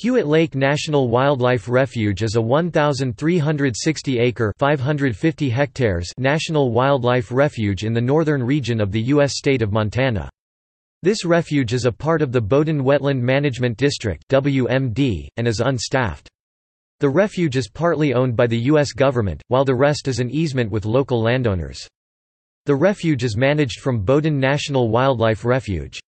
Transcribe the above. Hewitt Lake National Wildlife Refuge is a 1,360-acre (550 hectares) national wildlife refuge in the northern region of the U.S. state of Montana. This refuge is a part of the Bowdoin Wetland Management District (WMD) and is unstaffed. The refuge is partly owned by the U.S. government, while the rest is an easement with local landowners. The refuge is managed from Bowdoin National Wildlife Refuge.